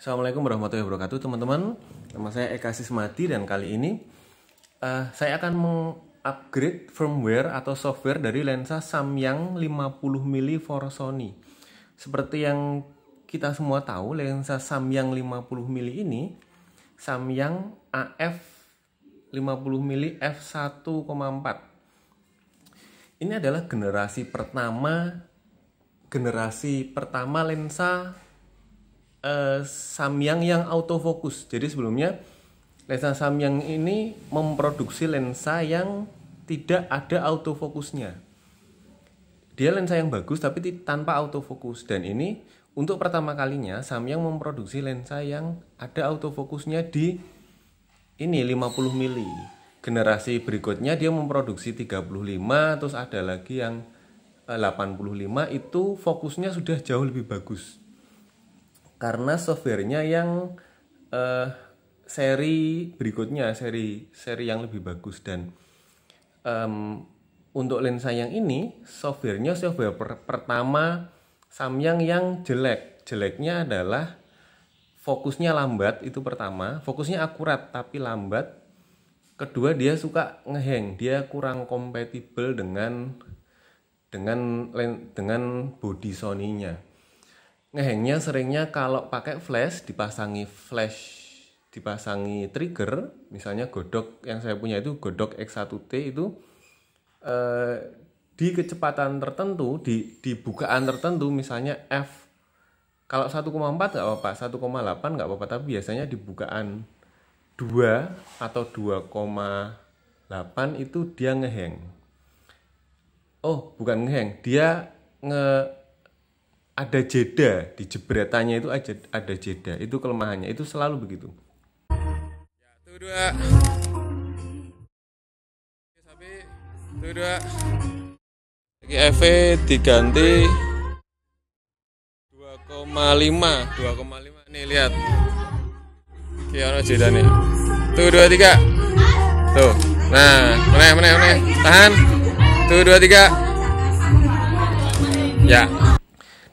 Assalamualaikum warahmatullahi wabarakatuh teman-teman. Nama saya Eka Sismadi dan kali ini saya akan mengupgrade firmware atau software dari lensa Samyang 50mm for Sony. Seperti yang kita semua tahu, lensa Samyang 50mm ini Samyang AF 50mm f1.4. Ini adalah generasi pertama lensa Samyang yang autofocus. Jadi sebelumnya lensa Samyang ini memproduksi lensa yang tidak ada autofocusnya. Dia lensa yang bagus tapi tanpa autofocus, dan ini untuk pertama kalinya Samyang memproduksi lensa yang ada autofocusnya di ini 50mm. Generasi berikutnya dia memproduksi 35, terus ada lagi yang 85, itu fokusnya sudah jauh lebih bagus. Karena softwarenya yang seri berikutnya, seri yang lebih bagus, dan untuk lensa yang ini softwarenya software pertama Samyang yang jeleknya adalah fokusnya lambat. Itu pertama, fokusnya akurat tapi lambat. Kedua, dia suka ngehang, dia kurang kompatibel dengan body Sony-nya. Ngehangnya seringnya kalau pakai flash, dipasangi trigger, misalnya Godox yang saya punya itu Godox X1T itu di kecepatan tertentu, di bukaan tertentu, misalnya F kalau 1,4 nggak apa-apa, 1,8 nggak apa-apa, tapi biasanya di bukaan 2 atau 2,8 itu dia ngehang. Oh, bukan ngehang, dia ada jeda, di jebretannya itu ada jeda, itu kelemahannya, itu selalu begitu. 1, 2, sampai 1, 2, EV diganti 2,5, nih lihat, kiano jeda nih, 1, 2, 3, tuh, nah, meneh, tahan, 1, 2, 3, ya.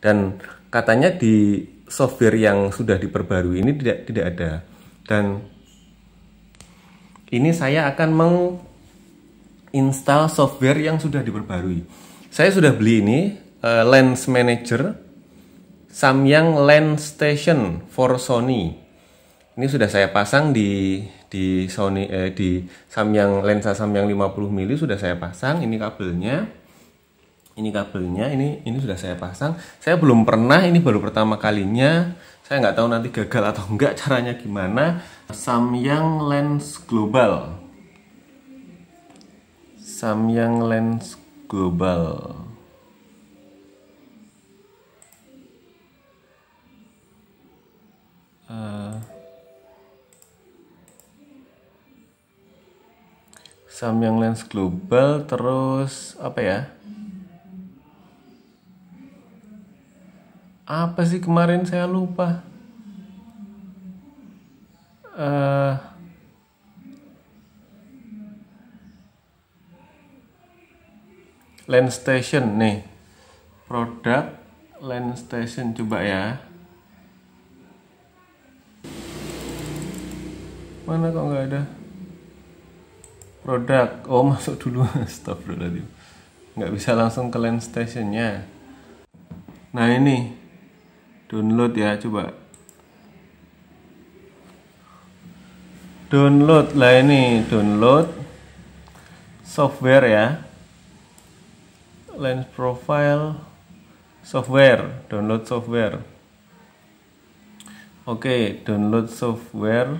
Dan katanya di software yang sudah diperbarui ini tidak ada. Dan ini saya akan menginstal software yang sudah diperbarui. Saya sudah beli ini Lens Manager Samyang Lens Station for Sony. Ini sudah saya pasang di Samyang, lensa Samyang 50mm sudah saya pasang. Ini kabelnya. Ini sudah saya pasang. Saya belum pernah, ini baru pertama kalinya. Saya nggak tahu nanti gagal atau enggak, caranya gimana. Samyang Lens Global. Samyang Lens Global. Samyang Lens Global, terus apa ya? Apa sih kemarin saya lupa. Lens Station nih, produk Lens Station, coba ya, mana kok nggak ada produk. Oh, masuk dulu. Astagfirullahaladzim, nggak bisa langsung ke Lens Station-nya. Nah ini download ya, coba download lah, ini download software ya, lens profile software, download software. Oke, download software,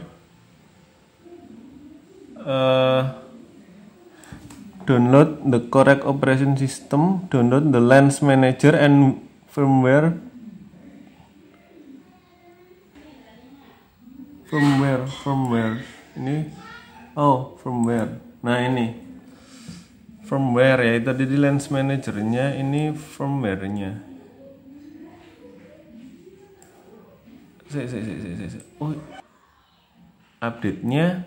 download the correct operation system, download the lens manager and firmware. Firmware ini, oh firmware, nah ini firmware ya, itu di lens manajernya, ini firmwarenya. Oh update-nya.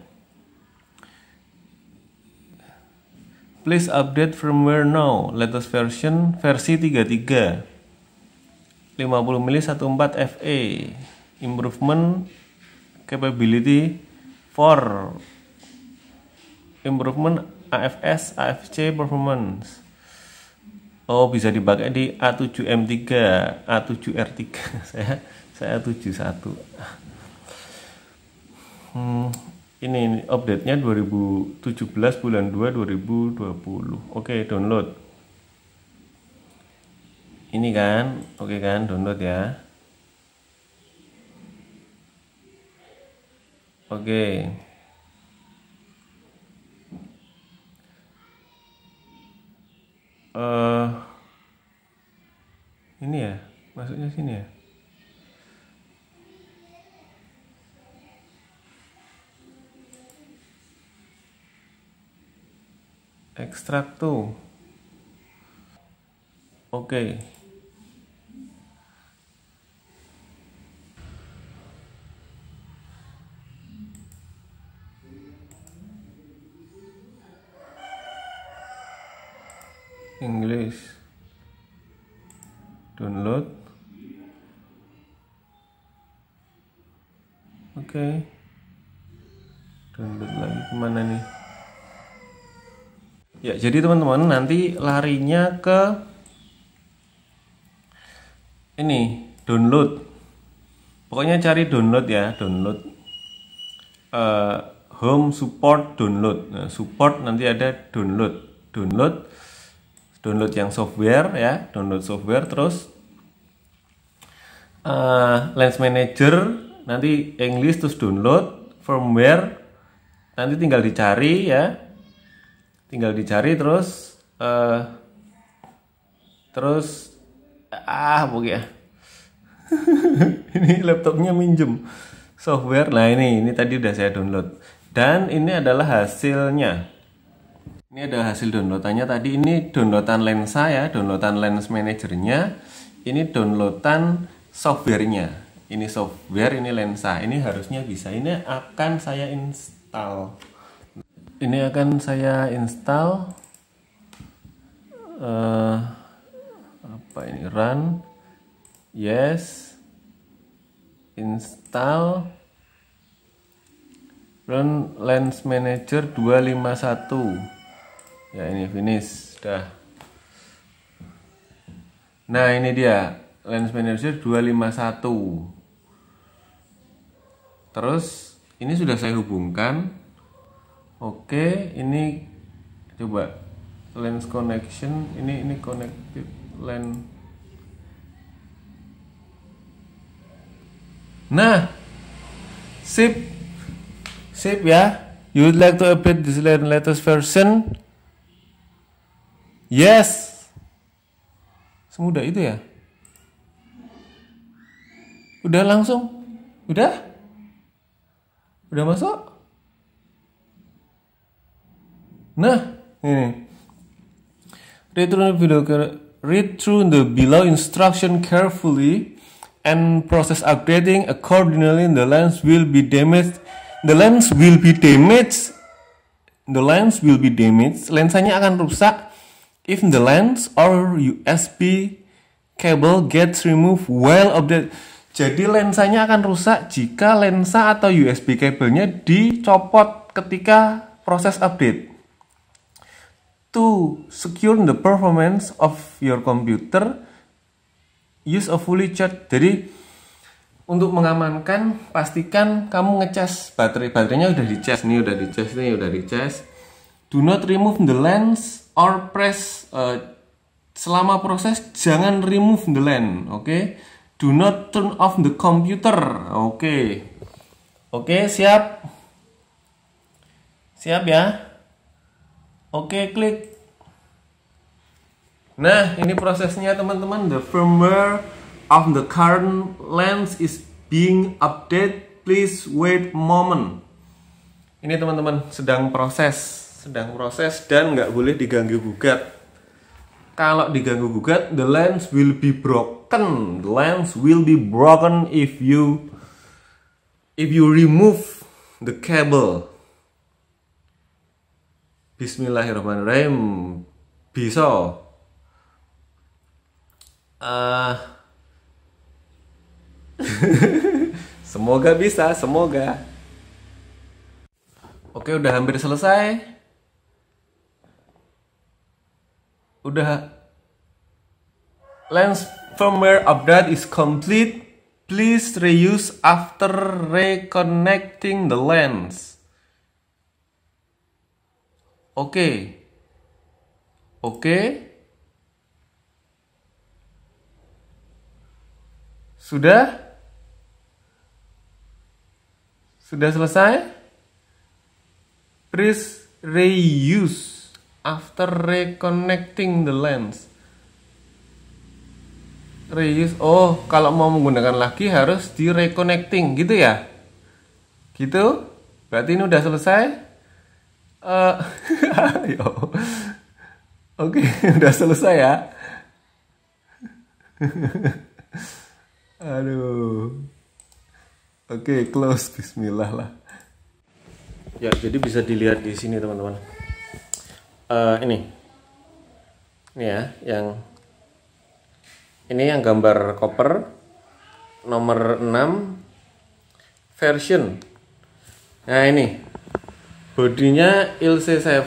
Please update firmware now, latest version, versi 33, 50ml 14FE, improvement capability for improvement AFS, AFC performance. Oh, bisa dipakai di A7M3, A7R3. Saya A71. Ini update-nya 2017 bulan 2 2020. Oke, download. Ini kan, oke kan, download ya. Oke. Ini ya, masuknya sini ya. Ekstrak tuh. Oke. English. Download. Oke. Download lagi kemana nih? Ya, jadi teman-teman nanti larinya ke ini, download. Pokoknya cari download ya, download. Home support download. Nah, support nanti ada download, download yang software ya, download software, terus lens manager nanti English, terus download firmware nanti tinggal dicari ya. Terus pokoknya ini laptopnya minjem software. Nah, ini tadi udah saya download dan ini adalah hasilnya. Ini ada hasil downloadannya tadi. Ini downloadan lensa ya, downloadan lens manajernya. Ini downloadan softwarenya. Ini software, ini lensa. Ini harusnya bisa. Ini akan saya install. Apa ini, run, yes, install, run lens manager 251 ya. Ini finish, dah. Nah, ini dia lens manager 251. Terus ini sudah saya hubungkan. Oke, ini coba lens connection, ini connected lens. Nah, sip ya. You would like to update this latest version? Yes. Semudah itu ya. Udah langsung, udah masuk. Nah, ini read through the below instruction carefully and process updating accordingly. The lens will be damaged. Lensanya akan rusak if the lens or USB cable gets removed while update. Jadi lensanya akan rusak jika lensa atau USB kabelnya dicopot ketika proses update. To secure the performance of your computer, use a fully charged. Jadi untuk mengamankan, pastikan kamu ngecas baterainya udah dicas nih, Do not remove the lens or press. Selama proses jangan remove the lens, oke? Do not turn off the computer, oke? Oke, siap ya. Oke, klik. Nah, ini prosesnya teman-teman. The firmware of the current lens is being updated. Please wait a moment. Ini teman-teman sedang proses dan nggak boleh diganggu gugat. Kalau diganggu gugat, the lens will be broken. The lens will be broken if you remove the cable. Bismillahirrahmanirrahim. Bisa. Semoga bisa, semoga. Oke, udah hampir selesai. Udah. Lens firmware update is complete. Please reuse after reconnecting the lens. Oke. Oke. Sudah? Sudah selesai? Please reuse after reconnecting the lens. Reuse, oh kalau mau menggunakan lagi harus di reconnecting gitu ya? Gitu? Berarti ini udah selesai? Oke, udah selesai ya? Aduh. Oke, close, bismillah lah. Ya, jadi bisa dilihat di sini teman-teman. Ini ya, yang gambar koper nomor 6 version. Nah, ini bodinya ILC7,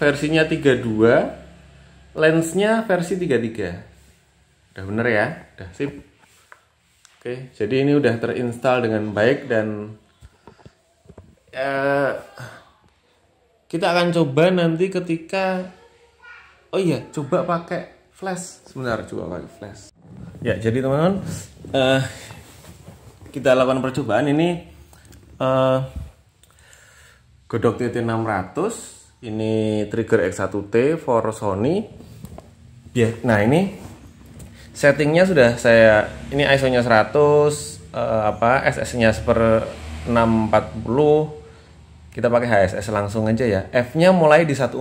versinya 32, lensnya versi 33. Udah bener ya? Udah sip. Oke, jadi ini udah terinstall dengan baik dan kita akan coba nanti ketika, oh iya, coba pakai flash sebentar, coba pakai flash. Ya, jadi teman-teman, kita lakukan percobaan ini Godox TT600, ini trigger X1T for Sony. Nah, ini settingnya sudah saya, ini ISO-nya 100, SS-nya 640. Kita pakai HSS langsung aja ya. F-nya mulai di 14.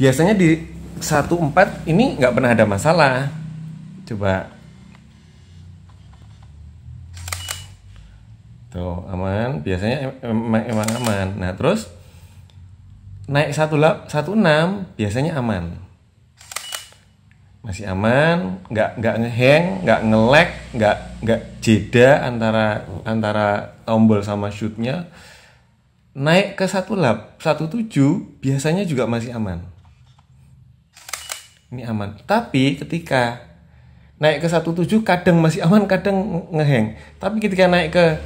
Biasanya di 14 ini nggak pernah ada masalah. Coba. Tuh, aman. Biasanya emang aman. Nah, terus naik 16 biasanya aman. Masih aman, nggak ngehang, nggak ngelag, nggak jeda antara tombol sama shootnya. Naik ke 17 biasanya juga masih aman. Ini aman, tapi ketika naik ke 17 kadang masih aman, kadang ngehang. Tapi ketika naik ke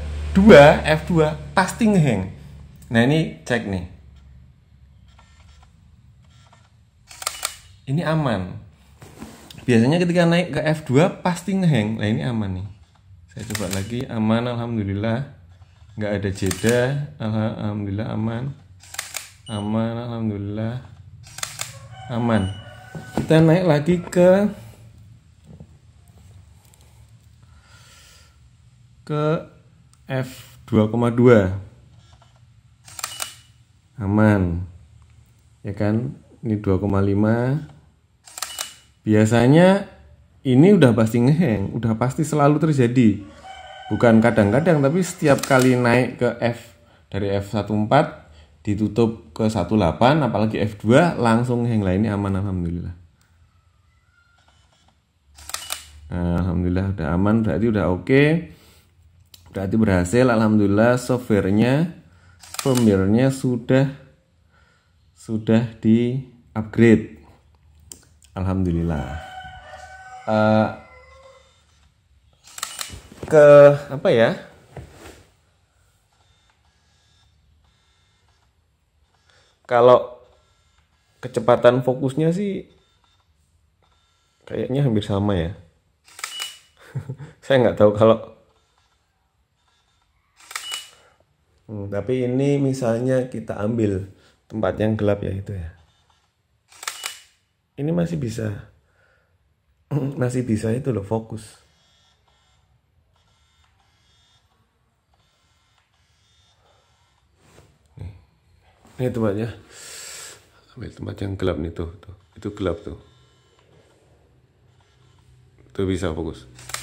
F2 pasti ngehang. Nah, ini cek nih. Ini aman. Biasanya ketika naik ke F2 pasti ngehang. Nah, ini aman nih. Saya coba lagi, aman, alhamdulillah. Nggak ada jeda, alhamdulillah aman. Aman, alhamdulillah. Aman. Kita naik lagi ke F2,2. Aman. Ya kan? Ini 2,5. Biasanya ini udah pasti ngehang, udah pasti selalu terjadi. Bukan kadang-kadang, tapi setiap kali naik ke F dari F14 ditutup ke 18, apalagi F2 langsung ngehang. Lah, ini aman alhamdulillah. Nah, alhamdulillah udah aman, berarti udah oke. Berarti berhasil alhamdulillah, firmware-nya sudah di-upgrade. Alhamdulillah. Ke apa ya? Kalau kecepatan fokusnya sih kayaknya hampir sama ya. Saya nggak tahu kalau. Tapi ini misalnya kita ambil tempat yang gelap ya, itu ya. Ini masih bisa itu loh, fokus. Nih. Ini tempatnya. Ambil tempat yang gelap nih, tuh. Itu gelap tuh. Tuh bisa fokus.